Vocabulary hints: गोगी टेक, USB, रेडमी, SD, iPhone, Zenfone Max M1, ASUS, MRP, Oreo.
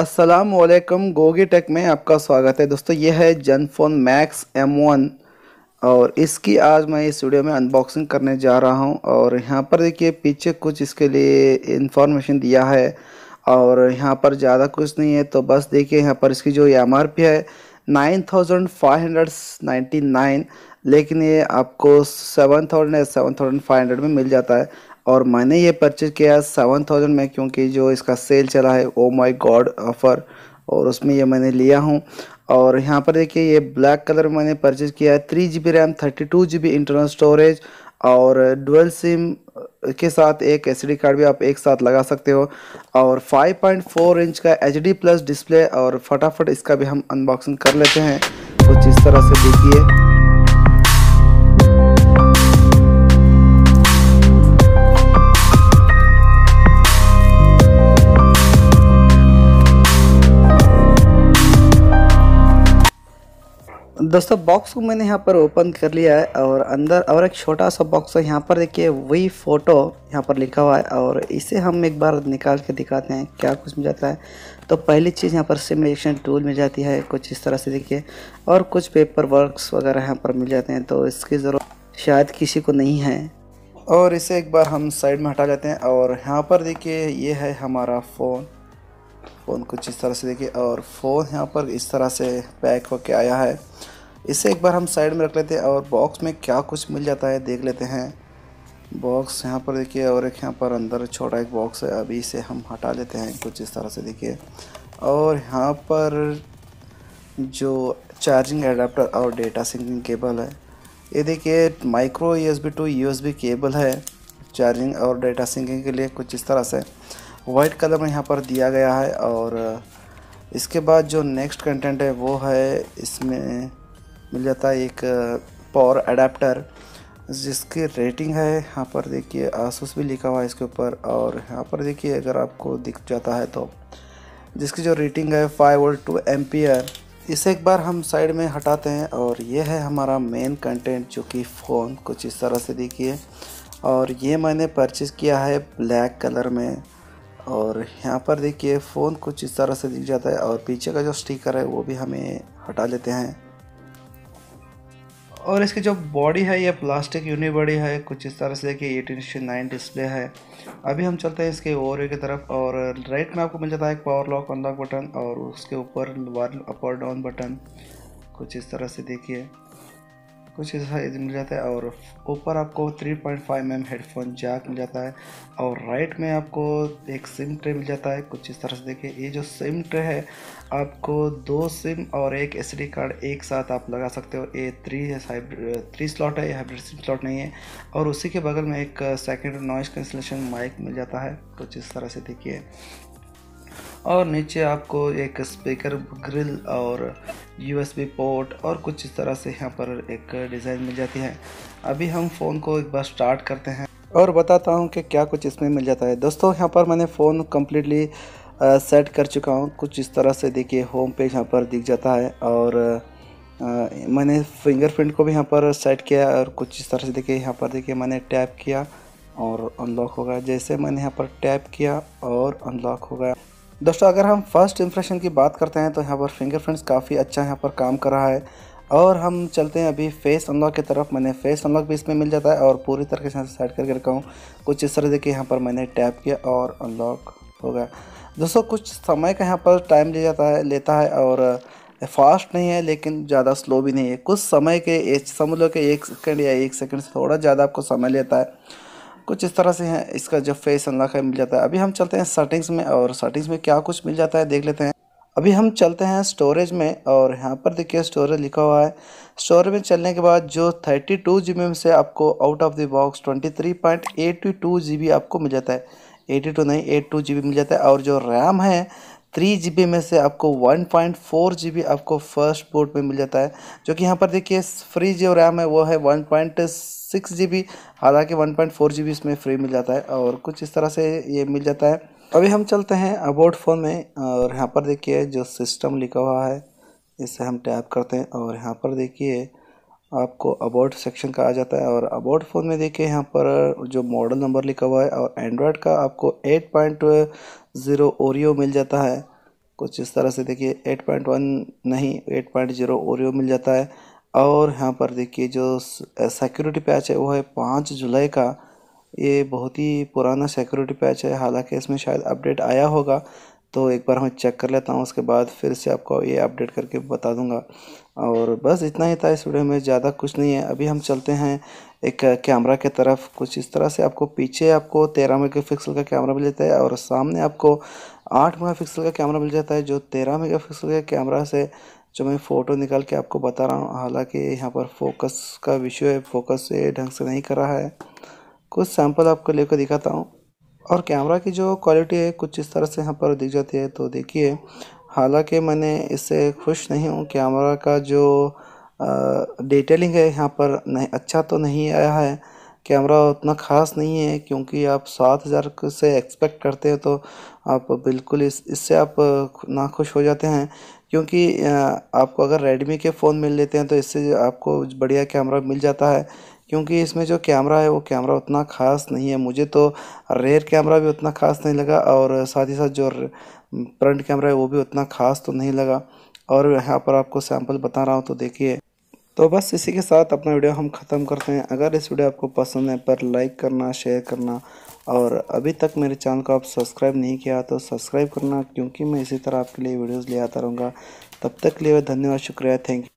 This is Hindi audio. अस्सलाम वालेकुम, गोगी टेक में आपका स्वागत है। दोस्तों, यह है Zenfone Max M1 और इसकी आज मैं इस वीडियो में अनबॉक्सिंग करने जा रहा हूं। और यहां पर देखिए पीछे कुछ इसके लिए इन्फॉर्मेशन दिया है और यहां पर ज़्यादा कुछ नहीं है। तो बस देखिए यहां पर इसकी जो MRP है 9599, लेकिन ये आपको 7500 में मिल जाता है। और मैंने ये परचेज़ किया 7000 में, क्योंकि जो इसका सेल चला है ओ माय गॉड ऑफ़र, और उसमें ये मैंने लिया हूँ। और यहाँ पर देखिए ये ब्लैक कलर में मैंने परचेज़ किया है। 3 GB RAM, 32 GB internal storage और डुअल सिम के साथ एक SD कार्ड भी आप एक साथ लगा सकते हो। और 5.4 इंच का HD+ डिस्प्ले। और फटाफट इसका भी हम अनबॉक्सिंग कर लेते हैं। कुछ इस तरह से देखिए। दोस्तों, बॉक्स को मैंने यहाँ पर ओपन कर लिया है और अंदर और एक छोटा सा बॉक्स है। यहाँ पर देखिए वही फ़ोटो यहाँ पर लिखा हुआ है और इसे हम एक बार निकाल के दिखाते हैं क्या कुछ मिल जाता है। तो पहली चीज़ यहाँ पर सिम इलेक्शन टूल मिल जाती है, कुछ इस तरह से देखिए। और कुछ पेपर वर्क्स वगैरह यहाँ पर मिल जाते हैं, तो इसकी ज़रूरत शायद किसी को नहीं है। और इसे एक बार हम साइड में हटा लेते हैं। और यहाँ पर देखिए ये है हमारा फ़ोन कुछ इस तरह से देखिए। और फ़ोन यहाँ पर इस तरह से पैक होके आया है। इसे एक बार हम साइड में रख लेते हैं और बॉक्स में क्या कुछ मिल जाता है देख लेते हैं। बॉक्स यहाँ पर देखिए और एक यहाँ पर अंदर छोटा एक बॉक्स है, अभी इसे हम हटा लेते हैं कुछ इस तरह से देखिए। और यहाँ पर जो चार्जिंग एडाप्टर और डेटा सिंकिंग केबल है, ये देखिए micro USB to USB cable है चार्जिंग और डेटा सिंकिंग के लिए। कुछ इस तरह से वाइट कलर में यहाँ पर दिया गया है। और इसके बाद जो नेक्स्ट कंटेंट है वो है, इसमें मिल जाता है एक पावर एडाप्टर जिसकी रेटिंग है यहाँ पर देखिए ASUS भी लिखा हुआ है इसके ऊपर। और यहाँ पर देखिए अगर आपको दिख जाता है तो जिसकी जो रेटिंग है 5 V 2 A। इसे एक बार हम साइड में हटाते हैं। और ये है हमारा मेन कंटेंट जो कि फ़ोन कुछ इस तरह से देखिए। और ये मैंने परचेज़ किया है ब्लैक कलर में। और यहाँ पर देखिए फ़ोन कुछ इस तरह से दिख जाता है। और पीछे का जो स्टिकर है वो भी हमें हटा लेते हैं। और इसकी जो बॉडी है ये प्लास्टिक यूनिबॉडी है, कुछ इस तरह से देखिए 18:9 डिस्प्ले है। अभी हम चलते हैं इसके ओरियो की तरफ। और राइट में आपको मिल जाता है एक पावर लॉक अनलॉक बटन और उसके ऊपर वॉल्यूम अप और डाउन बटन कुछ इस तरह से देखिए, कुछ इस तरह मिल जाता है। और ऊपर आपको 3.5 mm हेडफोन जैक मिल जाता है। और राइट में आपको एक सिम ट्रे मिल जाता है कुछ इस तरह से देखिए। ये जो सिम ट्रे है आपको 2 SIM और एक SD कार्ड एक साथ आप लगा सकते हो। ये 3 स्लॉट है, ये हाइब्रिड सिम स्लॉट नहीं है। और उसी के बगल में एक सेकेंड नॉइस कैंसलेशन माइक मिल जाता है कुछ इस तरह से देखिए। और नीचे आपको एक स्पीकर ग्रिल और USB पोर्ट और कुछ इस तरह से यहाँ पर एक डिज़ाइन मिल जाती है। अभी हम फ़ोन को एक बार स्टार्ट करते हैं और बताता हूँ कि क्या कुछ इसमें मिल जाता है। दोस्तों, यहाँ पर मैंने फ़ोन कम्प्लीटली सेट कर चुका हूँ। कुछ इस तरह से देखिए होम पेज यहाँ पर दिख जाता है। और मैंने फिंगरप्रिंट को भी यहाँ पर सेट किया और कुछ इस तरह से देखिए। यहाँ पर देखिए मैंने टैप किया और अनलॉक हो गया। जैसे मैंने यहाँ पर टैप किया और अनलॉक हो गया। दोस्तों, अगर हम फर्स्ट इंप्रेशन की बात करते हैं तो यहाँ पर फिंगरप्रिंट्स काफ़ी अच्छा यहाँ पर काम कर रहा है। और हम चलते हैं अभी फेस अनलॉक की तरफ। मैंने फेस अनलॉक भी इसमें मिल जाता है और पूरी तरीके से सेट करके रखा हूँ। कुछ इस तरह देखिए यहाँ पर मैंने टैप किया और अनलॉक हो गया। दोस्तों, कुछ समय का यहाँ पर टाइम लेता है और फास्ट नहीं है लेकिन ज़्यादा स्लो भी नहीं है। कुछ समय के समझ लो कि 1 सेकंड या 1 सेकंड से थोड़ा ज़्यादा आपको समय लेता है। कुछ इस तरह से है इसका जो फेस अनलॉक है मिल जाता है। अभी हम चलते हैं सेटिंग्स में और सेटिंग्स में क्या कुछ मिल जाता है देख लेते हैं। अभी हम चलते हैं स्टोरेज में और यहाँ पर देखिए स्टोरेज लिखा हुआ है। स्टोरेज में चलने के बाद जो 32 GB में से आपको out of the box 23.82 GB आपको मिल जाता है, 82 नहीं 82 GB मिल जाता है। और जो रैम है 3 GB में से आपको 1.4 GB आपको फर्स्ट बोर्ड में मिल जाता है, जो कि यहाँ पर देखिए फ्री जो रैम है वो है 1.6 6 GB, हालांकि 1.4 GB इसमें फ्री मिल जाता है और कुछ इस तरह से ये मिल जाता है। अभी हम चलते हैं अबाउट फ़ोन में और यहाँ पर देखिए जो सिस्टम लिखा हुआ है इसे हम टैप करते हैं और यहाँ पर देखिए आपको अबाउट सेक्शन का आ जाता है। और अबाउट फ़ोन में देखिए यहाँ पर जो मॉडल नंबर लिखा हुआ है और एंड्रॉयड का आपको 8.0 ओरियो मिल जाता है, कुछ इस तरह से देखिए 8.1 नहीं 8.0 ओरियो मिल जाता है। और यहाँ पर देखिए जो सिक्योरिटी पैच है वो है 5 जुलाई का, ये बहुत ही पुराना सिक्योरिटी पैच है, हालांकि इसमें शायद अपडेट आया होगा तो एक बार मैं चेक कर लेता हूँ, उसके बाद फिर से आपको ये अपडेट करके बता दूँगा। और बस इतना ही था इस वीडियो में, ज़्यादा कुछ नहीं है। अभी हम चलते हैं एक कैमरा के तरफ, कुछ इस तरह से आपको पीछे आपको 13 मेगापिक्सल का कैमरा मिल जाता है और सामने आपको 8 मेगापिक्सल का कैमरा मिल जाता है। जो 13 मेगापिक्सल के कैमरा से जो मैं फ़ोटो निकाल के आपको बता रहा हूँ, हालांकि यहाँ पर फोकस का विषय है, फोकस ये ढंग से नहीं कर रहा है। कुछ सैंपल आपको लेकर दिखाता हूँ और कैमरा की जो क्वालिटी है कुछ इस तरह से यहाँ पर दिख जाती है, तो देखिए हालांकि मैंने इससे खुश नहीं हूँ। कैमरा का जो डिटेलिंग है यहाँ पर नहीं अच्छा तो नहीं आया है, कैमरा उतना ख़ास नहीं है क्योंकि आप 7000 से एक्सपेक्ट करते हैं तो आप बिल्कुल इससे आप नाखुश हो जाते हैं, क्योंकि आपको अगर रेडमी के फ़ोन मिल लेते हैं तो इससे आपको बढ़िया कैमरा मिल जाता है, क्योंकि इसमें जो कैमरा है वो कैमरा उतना ख़ास नहीं है। मुझे तो रेयर कैमरा भी उतना ख़ास नहीं लगा और साथ ही साथ जो फ्रंट कैमरा है वो भी उतना ख़ास तो नहीं लगा। और यहाँ पर आपको सैंपल बता रहा हूँ, तो देखिए तो बस इसी के साथ अपना वीडियो हम ख़त्म करते हैं। अगर इस वीडियो आपको पसंद है पर लाइक करना, शेयर करना और अभी तक मेरे चैनल को आप सब्सक्राइब नहीं किया तो सब्सक्राइब करना, क्योंकि मैं इसी तरह आपके लिए वीडियोज़ ले आता रहूँगा। तब तक के लिए धन्यवाद, शुक्रिया, थैंक यू।